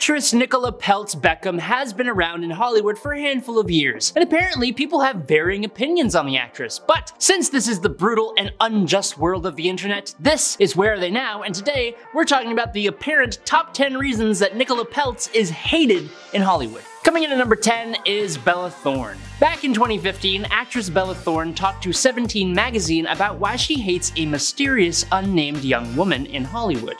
Actress Nicola Peltz Beckham has been around in Hollywood for a handful of years, and apparently people have varying opinions on the actress. But since this is the brutal and unjust world of the internet, this is Where Are They Now, and today we're talking about the apparent top 10 reasons that Nicola Peltz is hated in Hollywood. Coming in at number 10 is Bella Thorne. Back in 2015, actress Bella Thorne talked to Seventeen magazine about why she hates a mysterious, unnamed young woman in Hollywood.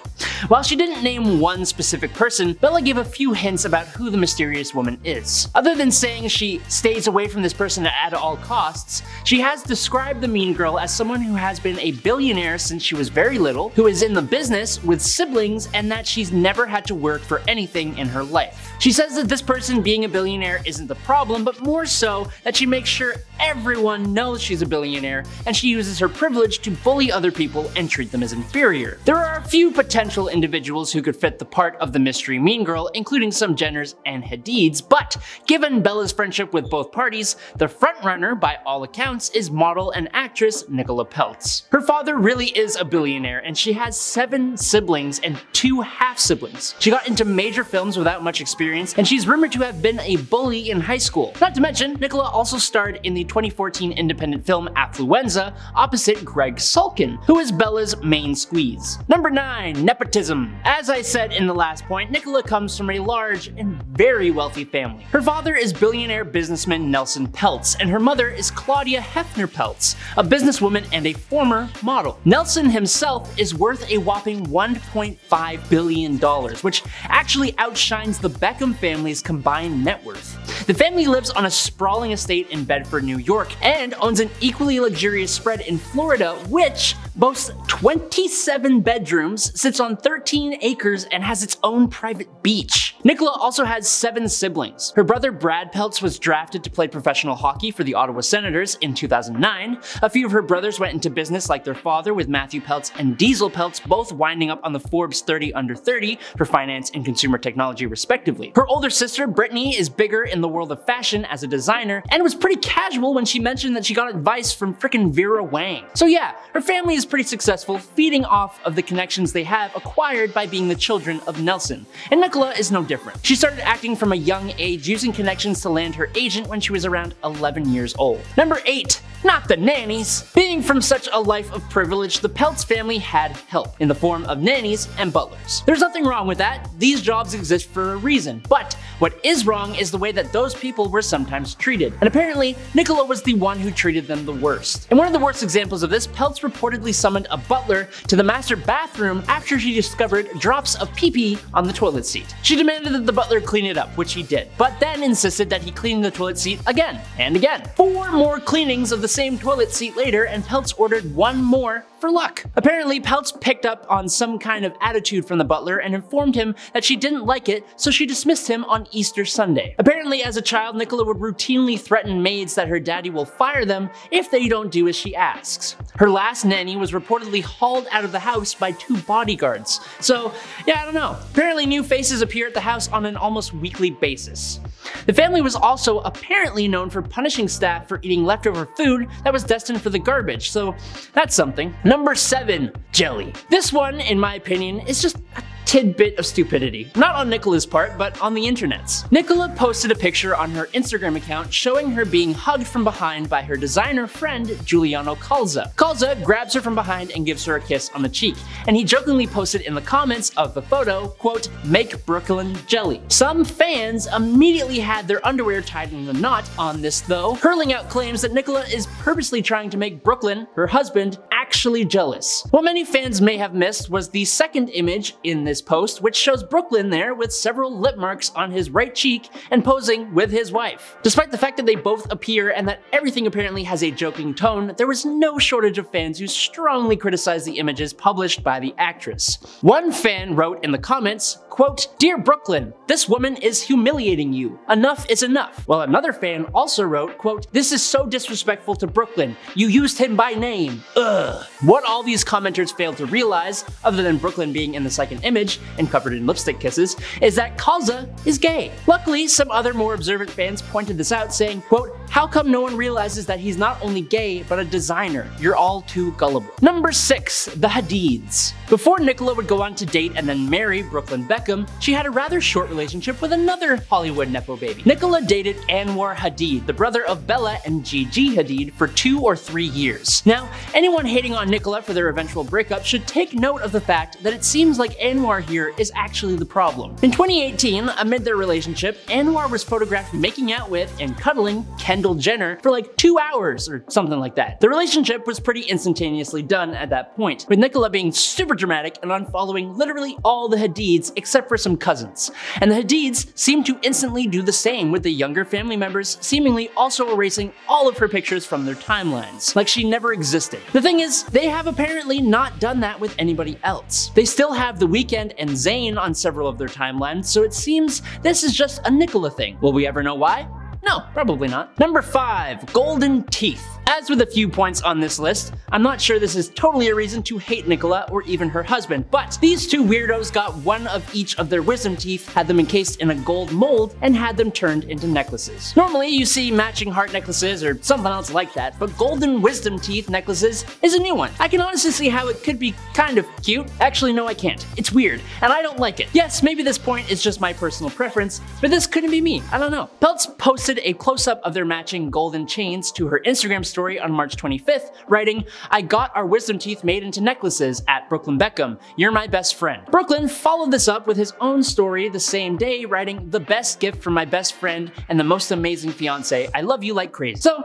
While she didn't name one specific person, Bella gave a few hints about who the mysterious woman is. Other than saying she stays away from this person at all costs, she has described the mean girl as someone who has been a billionaire since she was very little, who is in the business with siblings, and that she's never had to work for anything in her life. She says that this person being a billionaire isn't the problem, but more so that she makes sure everyone knows she's a billionaire, and she uses her privilege to bully other people and treat them as inferior. There are a few potential individuals who could fit the part of the mystery mean girl, including some Jenners and Hadids, but given Bella's friendship with both parties, the frontrunner, by all accounts, is model and actress Nicola Peltz. Her father really is a billionaire, and she has 7 siblings and 2 half-siblings. She got into major films without much experience, and she's rumored to have been a bully in high school. Not to mention, Nicola also starred in the 2014 independent film Affluenza opposite Greg Sulkin, who is Bella's main squeeze. Number 9, nepotism. As I said in the last point, Nicola comes from a large and very wealthy family. Her father is billionaire businessman Nelson Peltz, and her mother is Claudia Hefner Peltz, a businesswoman and a former model. Nelson himself is worth a whopping $1.5 billion, which actually outshines the Beckham family's combined net worth. The family lives on a sprawling estate in Bedford, New York, and owns an equally luxurious spread in Florida, which boasts 27 bedrooms, sits on 13 acres, and has its own private beach. Nicola also has 7 siblings. Her brother Brad Peltz was drafted to play professional hockey for the Ottawa Senators in 2009. A few of her brothers went into business like their father, with Matthew Peltz and Diesel Peltz both winding up on the Forbes 30 Under 30 for finance and consumer technology respectively. Her older sister, Brittany, is bigger in the world of fashion as a designer, and was pretty casual when she mentioned that she got advice from frickin' Vera Wang. So yeah, her family is pretty successful, feeding off of the connections they have acquired by being the children of Nelson. And Nicola is no different. She started acting from a young age, using connections to land her agent when she was around 11 years old. Number 8, not the nannies. Being from such a life of privilege, the Peltz family had help in the form of nannies and butlers. There's nothing wrong with that. These jobs exist for a reason, but what is wrong is the way that those people were sometimes treated. And apparently, Nicola was the one who treated them the worst. In one of the worst examples of this, Peltz reportedly summoned a butler to the master bathroom after she discovered drops of pee-pee on the toilet seat. She demanded that the butler clean it up, which he did, but then insisted that he clean the toilet seat again and again. 4 more cleanings of the same toilet seat later, and Peltz ordered 1 more for luck. Apparently, Peltz picked up on some kind of attitude from the butler and informed him that she didn't like it, so she dismissed him on Easter Sunday. Apparently, as a child, Nicola would routinely threaten maids that her daddy will fire them if they don't do as she asks. Her last nanny was reportedly hauled out of the house by 2 bodyguards. So yeah, I don't know. Apparently, new faces appear at the house on an almost weekly basis. The family was also apparently known for punishing staff for eating leftover food that was destined for the garbage, so that's something. Number 7, jelly. This one, in my opinion, is just a tidbit of stupidity. Not on Nicola's part, but on the internet's. Nicola posted a picture on her Instagram account showing her being hugged from behind by her designer friend, Giuliano Calza. Calza grabs her from behind and gives her a kiss on the cheek, and he jokingly posted in the comments of the photo, quote, "Make Brooklyn jelly." Some fans immediately had their underwear tied in a knot on this though, hurling out claims that Nicola is purposely trying to make Brooklyn, her husband, actually jealous. What many fans may have missed was the second image in this post, which shows Brooklyn there with several lip marks on his right cheek and posing with his wife. Despite the fact that they both appear and that everything apparently has a joking tone, there was no shortage of fans who strongly criticized the images published by the actress. One fan wrote in the comments, quote, "Dear Brooklyn, this woman is humiliating you. Enough is enough." While another fan also wrote, quote, "This is so disrespectful to Brooklyn. You used him by name. Ugh." What all these commenters failed to realize, other than Brooklyn being in the second image and covered in lipstick kisses, is that Calza is gay. Luckily, some other more observant fans pointed this out, saying, quote, "How come no one realizes that he's not only gay, but a designer? You're all too gullible." Number 6, the Hadids. Before Nicola would go on to date and then marry Brooklyn Beckham, she had a rather short relationship with another Hollywood nepo baby. Nicola dated Anwar Hadid, the brother of Bella and Gigi Hadid, for 2 or 3 years. Now, anyone hating on Nicola for their eventual breakup should take note of the fact that it seems like Anwar here is actually the problem. In 2018, amid their relationship, Anwar was photographed making out with and cuddling Kendall Jenner for like 2 hours or something like that. The relationship was pretty instantaneously done at that point, with Nicola being super dramatic and unfollowing literally all the Hadids except for some cousins. And the Hadids seemed to instantly do the same, with the younger family members seemingly also erasing all of her pictures from their timelines, like she never existed. The thing is, they have apparently not done that with anybody else. They still have The Weeknd and Zayn on several of their timelines, so it seems this is just a Nicola thing. Will we ever know why? No, probably not. Number 5, golden teeth. As with a few points on this list, I'm not sure this is totally a reason to hate Nicola or even her husband, but these two weirdos got one of each of their wisdom teeth, had them encased in a gold mold, and had them turned into necklaces. Normally you see matching heart necklaces or something else like that, but golden wisdom teeth necklaces is a new one. I can honestly see how it could be kind of cute. Actually, no, I can't. It's weird, and I don't like it. Yes, maybe this point is just my personal preference, but this couldn't be me. I don't know. Peltz posted a close-up of their matching golden chains to her Instagram story on March 25th, writing, "I got our wisdom teeth made into necklaces at Brooklyn Beckham. You're my best friend." Brooklyn followed this up with his own story the same day, writing, "The best gift from my best friend and the most amazing fiance. I love you like crazy." So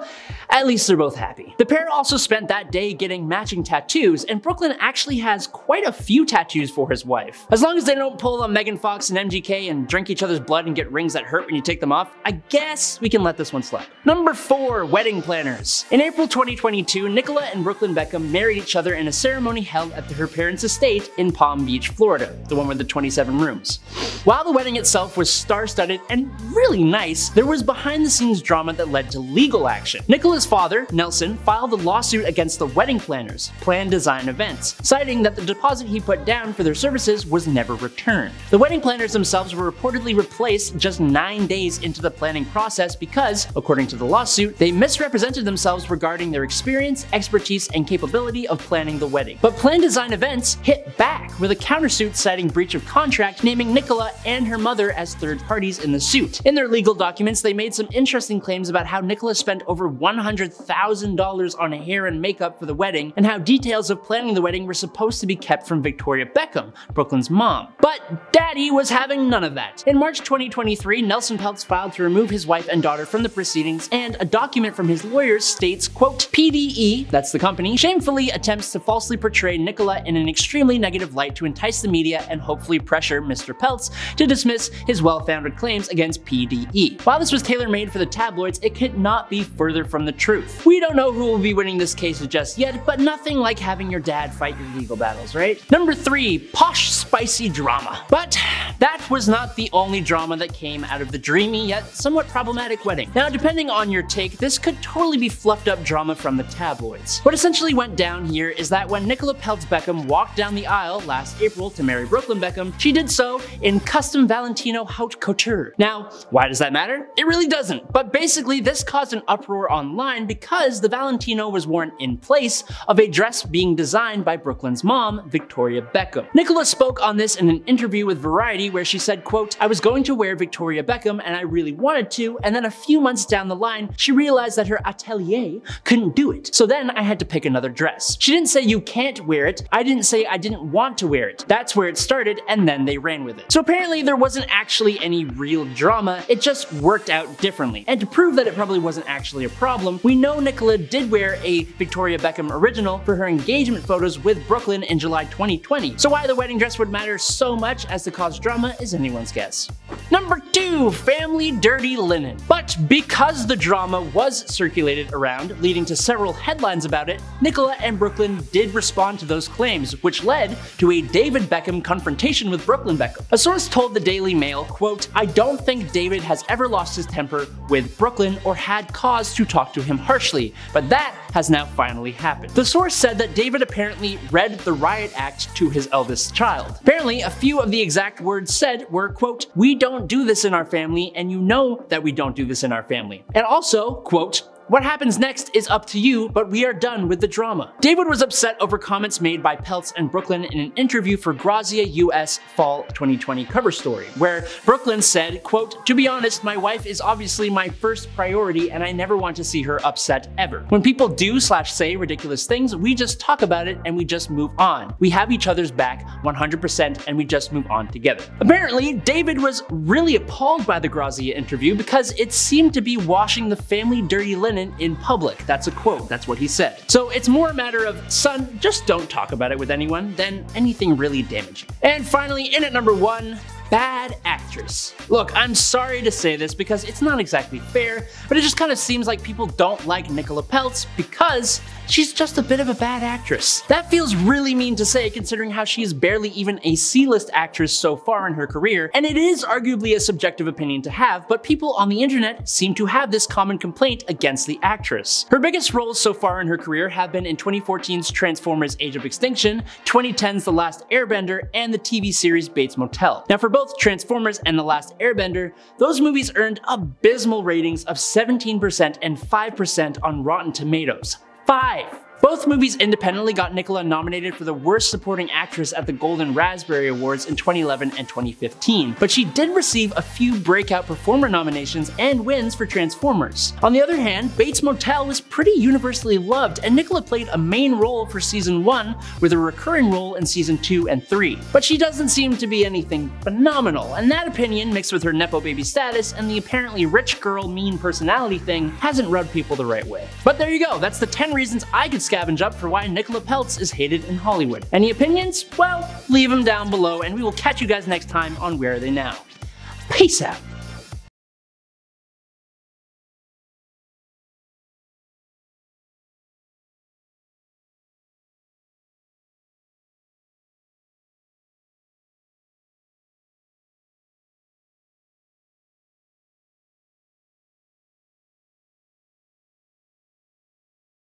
at least they're both happy. The pair also spent that day getting matching tattoos, and Brooklyn actually has quite a few tattoos for his wife. As long as they don't pull on Megan Fox and MGK and drink each other's blood and get rings that hurt when you take them off, I guess we can let this one slide. Number 4, wedding planners. In April 2022, Nicola and Brooklyn Beckham married each other in a ceremony held at her parents' estate in Palm Beach, Florida, the one with the 27 rooms. While the wedding itself was star-studded and really nice, there was behind-the-scenes drama that led to legal action. Nicola's father, Nelson, filed a lawsuit against the wedding planners, Plan Design Events, citing that the deposit he put down for their services was never returned. The wedding planners themselves were reportedly replaced just 9 days into the planning process, because, according to the lawsuit, they misrepresented themselves regarding their experience, expertise, and capability of planning the wedding. But Plan Design Events hit back with a countersuit citing breach of contract, naming Nicola and her mother as third parties in the suit. In their legal documents, they made some interesting claims about how Nicola spent over $100,000 on hair and makeup for the wedding, and how details of planning the wedding were supposed to be kept from Victoria Beckham, Brooklyn's mom. But Daddy was having none of that. In March 2023, Nelson Peltz filed to remove his wife and daughter from the proceedings, and a document from his lawyers states, quote, "PDE," that's the company, "shamefully attempts to falsely portray Nicola in an extremely negative light to entice the media and hopefully pressure Mr. Peltz to dismiss his well-founded claims against PDE." While this was tailor-made for the tabloids, it could not be further from the truth. We don't know who will be winning this case just yet, but nothing like having your dad fight your legal battles, right? Number 3, posh, spicy drama. But that was not the only drama that came out of the dreamy yet somewhat problematic wedding. Now, depending on your take, this could totally be fluffed up drama from the tabloids. What essentially went down here is that when Nicola Peltz Beckham walked down the aisle last April to marry Brooklyn Beckham, she did so in custom Valentino haute couture. Now, why does that matter? It really doesn't, but basically this caused an uproar online because the Valentino was worn in place of a dress being designed by Brooklyn's mom, Victoria Beckham. Nicola spoke on this in an interview with Variety where she said, quote, "I was going to wear Victoria Beckham and I really wanted to, and then a few months down the line, she realized that her atelier couldn't do it. So then I had to pick another dress. She didn't say you can't wear it. I didn't say I didn't want to wear it. That's where it started, and then they ran with it." So apparently there wasn't actually any real drama, it just worked out differently. And to prove that it probably wasn't actually a problem, we know Nicola did wear a Victoria Beckham original for her engagement photos with Brooklyn in July 2020. So why the wedding dress would matter so much as to cause drama is anyone's guess. Number 2, Ew, family dirty linen. But because the drama was circulated around, leading to several headlines about it, Nicola and Brooklyn did respond to those claims, which led to a David Beckham confrontation with Brooklyn Beckham. A source told the Daily Mail, quote, "I don't think David has ever lost his temper with Brooklyn or had cause to talk to him harshly, but that has now finally happened." The source said that David apparently read the riot act to his eldest child. Apparently, a few of the exact words said were, quote, "We don't do this in our family, and you know that we don't do this in our family." And also, quote, "What happens next is up to you, but we are done with the drama." David was upset over comments made by Peltz and Brooklyn in an interview for Grazia US Fall 2020 cover story, where Brooklyn said, quote, "To be honest, my wife is obviously my first priority and I never want to see her upset ever. When people do / say ridiculous things, we just talk about it and we just move on. We have each other's back 100% and we just move on together." Apparently, David was really appalled by the Grazia interview because it seemed to be washing the family dirty linen in public. That's a quote, that's what he said. So it's more a matter of, son, just don't talk about it with anyone, than anything really damaging. And finally, in at number 1, bad actress. Look, I'm sorry to say this because it's not exactly fair, but it just kind of seems like people don't like Nicola Peltz because she's just a bit of a bad actress. That feels really mean to say considering how she is barely even a C-list actress so far in her career, and it is arguably a subjective opinion to have, but people on the internet seem to have this common complaint against the actress. Her biggest roles so far in her career have been in 2014's Transformers Age of Extinction, 2010's The Last Airbender, and the TV series Bates Motel. Now, for both Transformers and The Last Airbender, those movies earned abysmal ratings of 17% and 5% on Rotten Tomatoes. 5! Both movies independently got Nicola nominated for the Worst Supporting Actress at the Golden Raspberry Awards in 2011 and 2015, but she did receive a few breakout performer nominations and wins for Transformers. On the other hand, Bates Motel was pretty universally loved, and Nicola played a main role for season 1 with a recurring role in season 2 and 3. But she doesn't seem to be anything phenomenal, and that opinion, mixed with her nepo baby status and the apparently rich girl mean personality thing, hasn't rubbed people the right way. But there you go, that's the 10 reasons I could scavenge up for why Nicola Peltz is hated in Hollywood. Any opinions? Well, leave them down below, and we will catch you guys next time on Where Are They Now. Peace out.